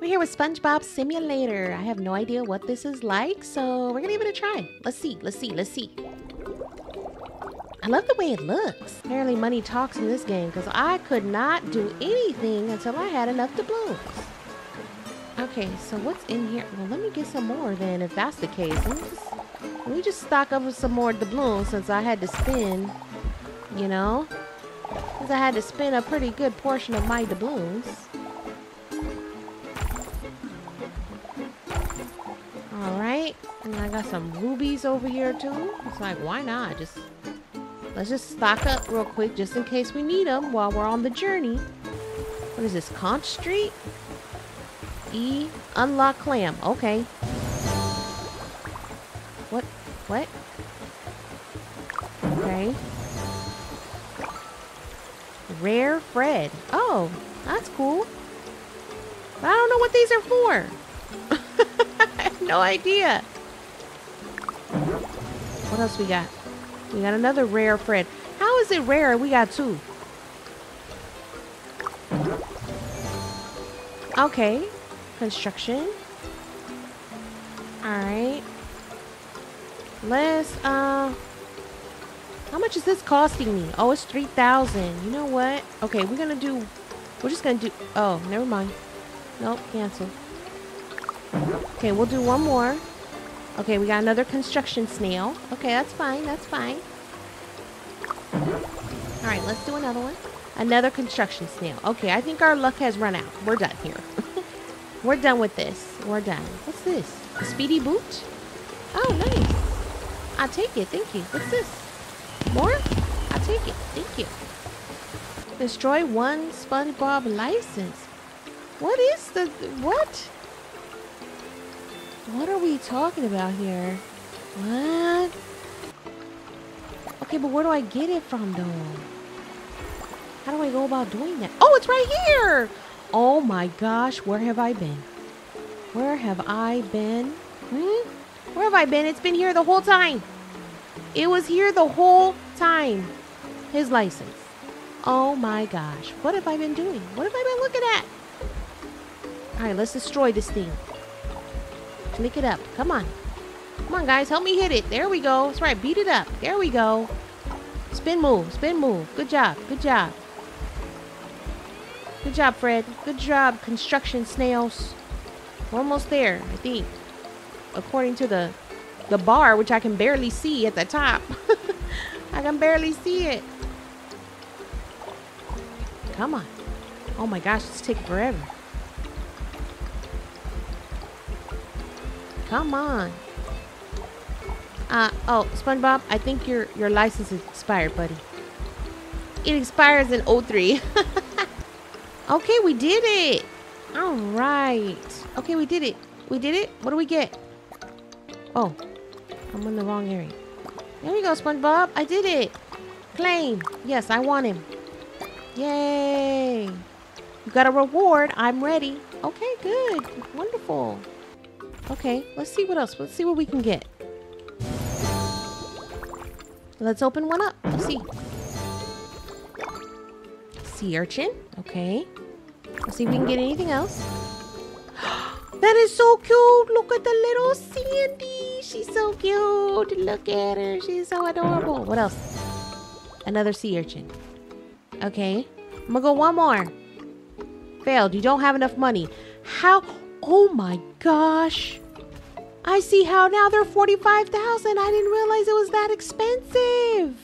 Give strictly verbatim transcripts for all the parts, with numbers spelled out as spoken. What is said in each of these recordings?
We're here with SpongeBob Simulator. I have no idea what this is like, so we're gonna give it a try. Let's see, let's see, let's see. I love the way it looks. Apparently money talks in this game, because I could not do anything until I had enough doubloons. Okay, so what's in here? Well, let me get some more then, if that's the case. Let me just, let me just stock up with some more doubloons since I had to spend, you know? Since I had to spend a pretty good portion of my doubloons. Alright, and I got some rubies over here too. It's like, why not? Just Let's just stock up real quick just in case we need them while we're on the journey. What is this, Conch Street? E, unlock clam. Okay. What? What? Okay. Rare Fred. Oh, that's cool. But I don't know what these are for. I have no idea. What else we got? We got another rare Fred. How is it rare? We got two. Okay. Construction. Alright. Let's, uh... how much is this costing me? Oh, it's three thousand. You know what? Okay, we're gonna do... We're just gonna do... Oh, never mind. Nope, cancel. Okay, we'll do one more. Okay, we got another construction snail. Okay, that's fine, that's fine. Alright, let's do another one. Another construction snail. Okay, I think our luck has run out. We're done here. We're done with this. We're done. What's this? A speedy boot? Oh, nice. I'll take it. Thank you. What's this? More? I'll take it. Thank you. Destroy one SpongeBob license. What is the... What? What are we talking about here? What? Okay, but where do I get it from, though? How do I go about doing that? Oh, it's right here! Oh my gosh, where have I been? Where have I been? Hmm? Where have I been? It's been here the whole time. It was here the whole time. His license. Oh my gosh. What have I been doing? What have I been looking at? Alright, let's destroy this thing. Lick it up. Come on. Come on, guys. Help me hit it. There we go. That's right. Beat it up. There we go. Spin move. Spin move. Good job. Good job. Good job, Fred. Good job, construction snails. We're almost there, I think. According to the the bar, which I can barely see at the top. I can barely see it. Come on. Oh my gosh, this takes forever. Come on. Uh oh, SpongeBob, I think your your license is expired, buddy. It expires in oh three. Okay, we did it. All right. Okay, we did it. We did it. What do we get? Oh, I'm in the wrong area. There we go, SpongeBob. I did it. Claim. Yes, I want him. Yay. You got a reward. I'm ready. Okay, good. Wonderful. Okay, let's see what else. Let's see what we can get. Let's open one up. Let's see. Sea urchin. Okay. Let's see if we can get anything else. That is so cute. Look at the little Sandy. She's so cute. Look at her. She's so adorable. What else? Another sea urchin. Okay. I'm gonna go one more. Failed. You don't have enough money. How? Oh my gosh. I see how now. They're forty-five thousand. I didn't realize it was that expensive.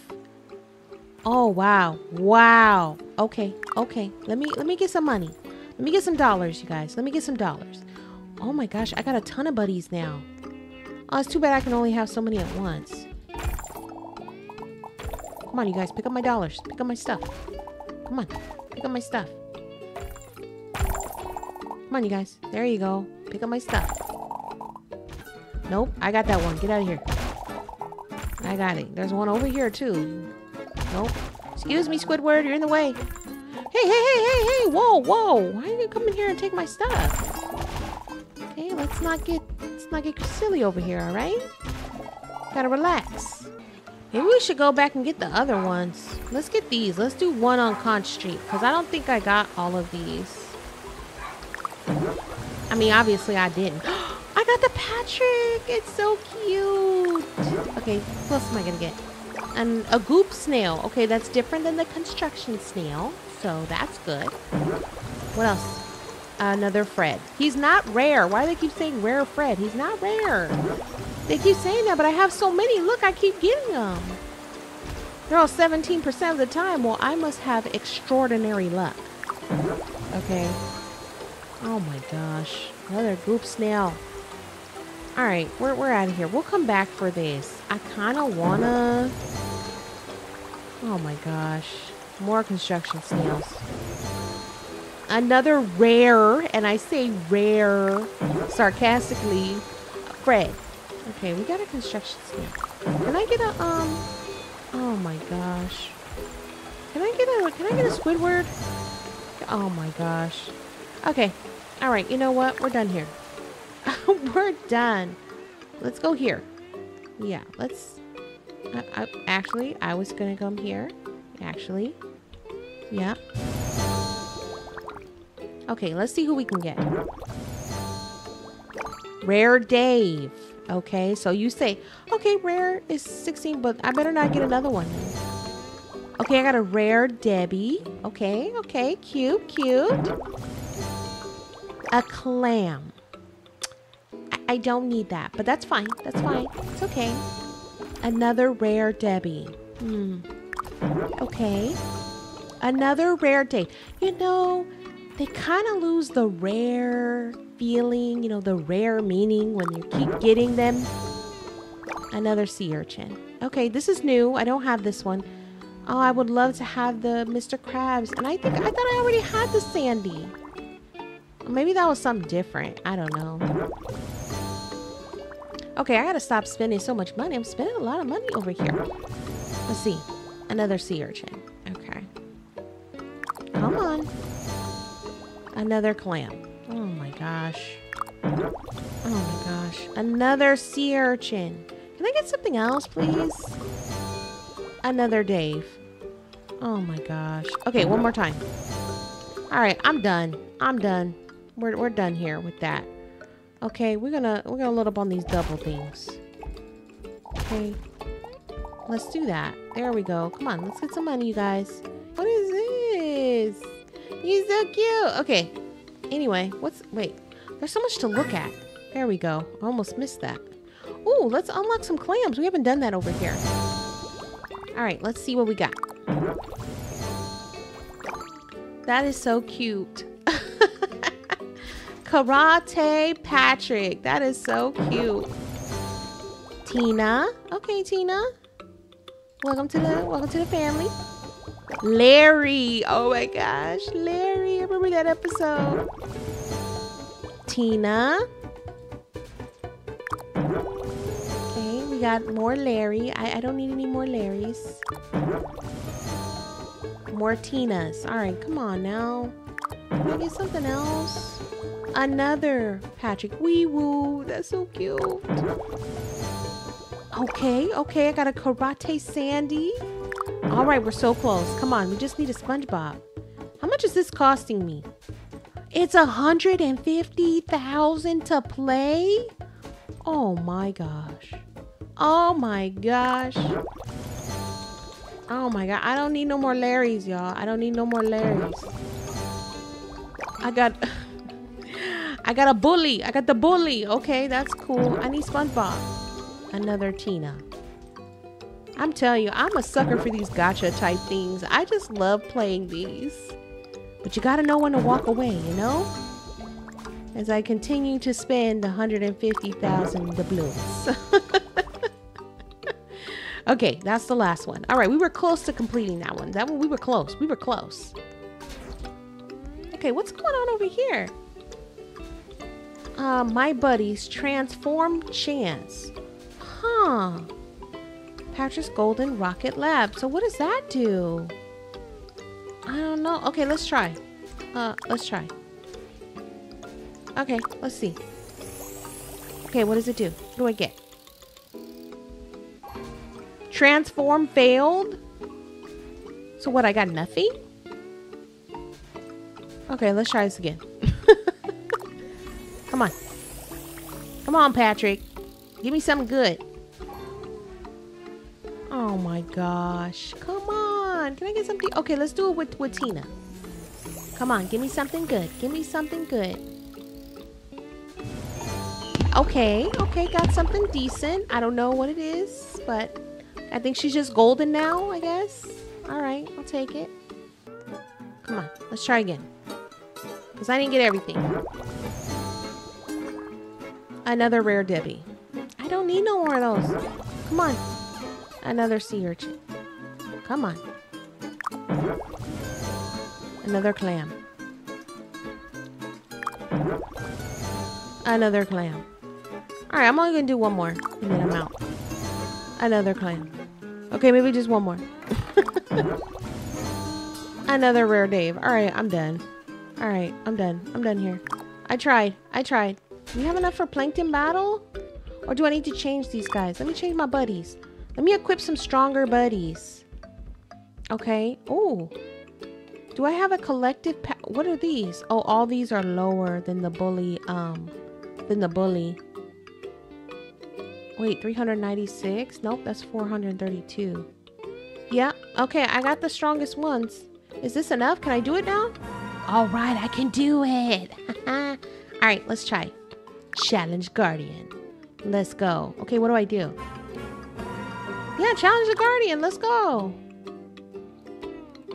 Oh wow. Wow. Okay. Okay. Let me let me get some money. Let me get some dollars, you guys. Let me get some dollars. Oh my gosh, I got a ton of buddies now. Oh, it's too bad I can only have so many at once. Come on, you guys, pick up my dollars. Pick up my stuff. Come on. Pick up my stuff. Come on, you guys. There you go. Pick up my stuff. Nope, I got that one. Get out of here. I got it. There's one over here too. Nope. Excuse me, Squidward. You're in the way. Hey, hey, hey, hey, hey. Whoa, whoa. Why are you coming here and take my stuff? Okay, let's not get let's not get silly over here, all right? Gotta relax. Maybe we should go back and get the other ones. Let's get these. Let's do one on Conch Street, because I don't think I got all of these. I mean, obviously I didn't. I got the Patrick. It's so cute. Okay, what else am I gonna get? And a goop snail. Okay, that's different than the construction snail, so that's good. What else? Another Fred. He's not rare. Why do they keep saying rare Fred? He's not rare. They keep saying that, but I have so many. Look, I keep getting them. They're all seventeen percent of the time. Well, I must have extraordinary luck. Okay. Oh my gosh. Another goop snail. All right, we're, we're out of here. We'll come back for this. I kind of wanna... Oh my gosh. More construction snails. Another rare, and I say rare sarcastically, Fred. Okay, we got a construction snail. Can I get a um? Oh my gosh! Can I get a? Can I get a Squidward? Oh my gosh! Okay, all right. You know what? We're done here. We're done. Let's go here. Yeah, let's. I, I, actually, I was gonna come here. Actually, yeah. Okay, let's see who we can get. Rare Dave. Okay, so you say, okay, rare is sixteen, but I better not get another one. Okay, I got a rare Debbie. Okay, okay, cute, cute. A clam. I, I don't need that, but that's fine. That's fine. It's okay. Another rare Debbie. Hmm. Okay. Another rare Dave. You know... They kind of lose the rare feeling, you know, the rare meaning when you keep getting them. Another sea urchin. Okay, this is new. I don't have this one. Oh, I would love to have the Mister Krabs. And I think, I thought I already had the Sandy. Maybe that was something different. I don't know. Okay, I gotta stop spending so much money. I'm spending a lot of money over here. Let's see. Another sea urchin. Okay. Come on. Another clam. Oh my gosh. Oh my gosh. Another sea urchin. Can I get something else, please? Another Dave. Oh my gosh. Okay, one more time. All right, I'm done. I'm done. We're we're done here with that. Okay, we're gonna we're gonna load up on these double things. Okay, let's do that. There we go. Come on, let's get some money, you guys. What is this? He's so cute. Okay. Anyway, what's... Wait. There's so much to look at. There we go. I almost missed that. Ooh, let's unlock some clams. We haven't done that over here. All right. Let's see what we got. That is so cute. Karate Patrick. That is so cute. Tina. Okay, Tina. Welcome to the... Welcome to the family. Larry. Oh my gosh, Larry. I remember that episode. Tina. Okay, we got more Larry. I, I don't need any more Larrys. More Tinas. Alright, come on now. Can I get something else? Another Patrick. Wee woo. That's so cute. Okay, okay. I got a Karate Sandy. All right, we're so close. Come on, we just need a SpongeBob. How much is this costing me? It's one hundred fifty thousand dollars to play? Oh my gosh. Oh my gosh. Oh my god, I don't need no more Larrys, y'all. I don't need no more Larrys. I got... I got a bully. I got the bully. Okay, that's cool. I need SpongeBob. Another Tina. I'm telling you, I'm a sucker for these gotcha type things. I just love playing these. But you gotta know when to walk away, you know? As I continue to spend one hundred fifty thousand doubloons. Okay, that's the last one. All right, we were close to completing that one. That one, we were close. We were close. Okay, what's going on over here? Uh, my buddies transform chance. Huh. Patrick's golden rocket lab. So what does that do? I don't know. Okay, let's try. Uh, let's try. Okay, let's see. Okay, what does it do? What do I get? Transform failed? So what, I got nothing? Okay, let's try this again. Come on. Come on, Patrick. Give me something good. Oh my gosh. Come on. Can I get something? Okay, let's do it with, with Tina. Come on. Give me something good. Give me something good. Okay. Okay. Got something decent. I don't know what it is, but I think she's just golden now, I guess. All right. I'll take it. Come on. Let's try again. Because I didn't get everything. Another rare Debbie. I don't need no more of those. Come on. Another sea urchin. Come on. Another clam. Another clam. Alright, I'm only going to do one more. And then I'm out. Another clam. Okay, maybe just one more. Another rare Dave. Alright, I'm done. Alright, I'm done. I'm done here. I tried. I tried. Do we have enough for plankton battle? Or do I need to change these guys? Let me change my buddies. Let me equip some stronger buddies. Okay. Oh. Do I have a collective pa what are these? Oh, all these are lower than the bully, um, than the bully. Wait, three hundred ninety-six? Nope, that's four hundred thirty-two. Yeah. Okay, I got the strongest ones. Is this enough? Can I do it now? All right, I can do it. All right, let's try. Challenge Guardian. Let's go. Okay, what do I do? Yeah, challenge the Guardian. Let's go.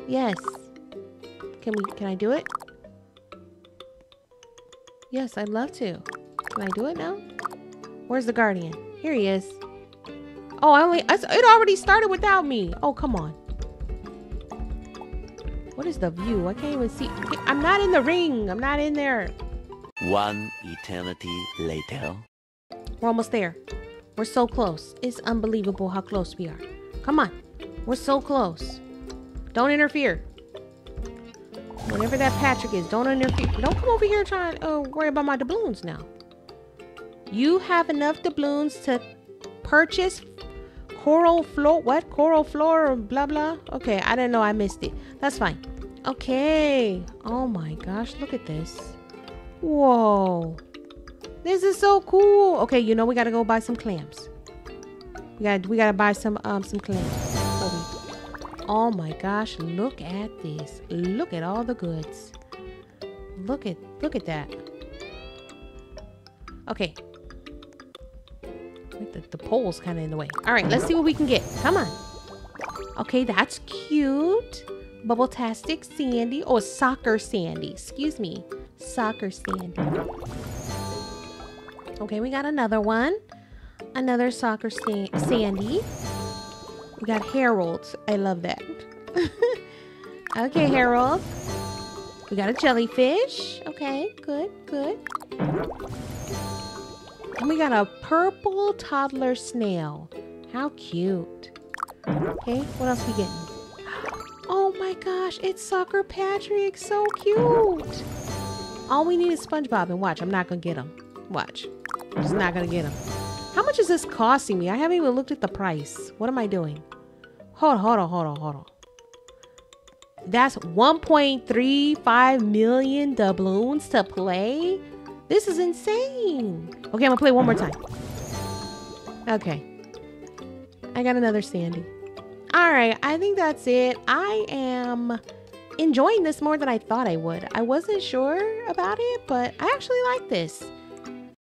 Yes. Can we? Can I do it? Yes, I'd love to. Can I do it now? Where's the Guardian? Here he is. Oh, I only. I, it already started without me. Oh, come on. What is the view? I can't even see. I'm not in the ring. I'm not in there. One eternity later. We're almost there. We're so close. It's unbelievable how close we are. Come on. We're so close. Don't interfere. Whenever that Patrick is, don't interfere. Don't come over here trying to uh, worry about my doubloons now. You have enough doubloons to purchase coral floor. What? Coral floor or blah, blah. Okay. I didn't know. I missed it. That's fine. Okay. Oh my gosh. Look at this. Whoa. This is so cool. Okay, you know we gotta go buy some clams. We gotta we gotta buy some um some clams. Oh, oh my gosh! Look at this. Look at all the goods. Look at look at that. Okay. The, the pole's kind of in the way. All right, let's see what we can get. Come on. Okay, that's cute. Bubble-tastic Sandy. Oh, soccer Sandy. Excuse me, soccer Sandy. Okay, we got another one. Another soccer sa Sandy. We got Harold. I love that. Okay, Harold. We got a jellyfish. Okay, good, good. And we got a purple toddler snail. How cute. Okay, what else we getting? Oh my gosh, it's Soccer Patrick. So cute. All we need is SpongeBob. And watch, I'm not going to get him. Watch. I'm just not gonna get him. How much is this costing me? I haven't even looked at the price. What am I doing? Hold on, hold on, hold on, hold on. That's one point three five million doubloons to play? This is insane. Okay, I'm gonna play one more time. Okay. I got another Sandy. All right, I think that's it. I am enjoying this more than I thought I would. I wasn't sure about it, but I actually like this.